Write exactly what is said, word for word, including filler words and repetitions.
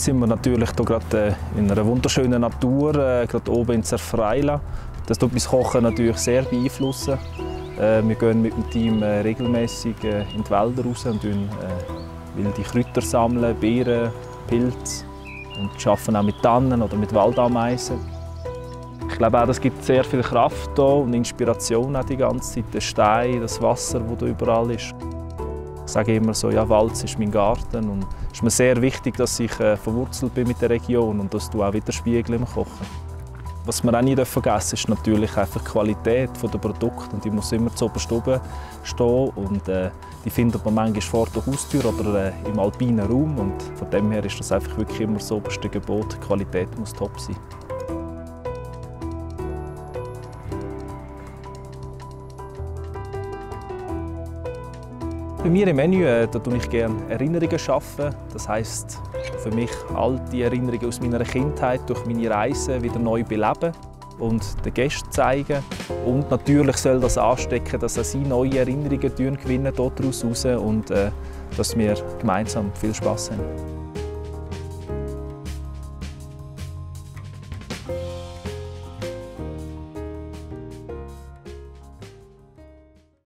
Jetzt sind wir natürlich hier gerade in einer wunderschönen Natur, gerade oben in Zerfreila. Das tut mein Kochen natürlich sehr beeinflussen. Wir gehen mit dem Team regelmäßig in die Wälder raus und wilde Kräuter sammeln, Beeren, Pilze. Und arbeiten auch mit Tannen oder mit Waldameisen. Ich glaube auch, das gibt sehr viel Kraft hier und Inspiration auch die ganze Zeit. Der Stein, das Wasser, das da überall ist. Ich sage immer so, ja, Walz ist mein Garten. Und es ist mir sehr wichtig, dass ich äh, verwurzelt bin mit der Region und dass du auch widerspiegel im Kochen. Was wir auch nicht vergessen ist natürlich einfach die Qualität der Produkte. Und die muss immer zuoberst oben stehen. Und, äh, die findet man manchmal vor der Haustür oder äh, im alpinen Raum. Und von dem her ist das einfach wirklich immer das oberste Gebot. Die Qualität muss top sein. Bei mir im Menü äh, da tue ich gerne Erinnerungen schaffen. Das heisst, für mich all die Erinnerungen aus meiner Kindheit durch meine Reisen wieder neu beleben und den Gästen zeigen. Und natürlich soll das anstecken, dass auch sie neue Erinnerungen gewinnen daraus und äh, dass wir gemeinsam viel Spass haben.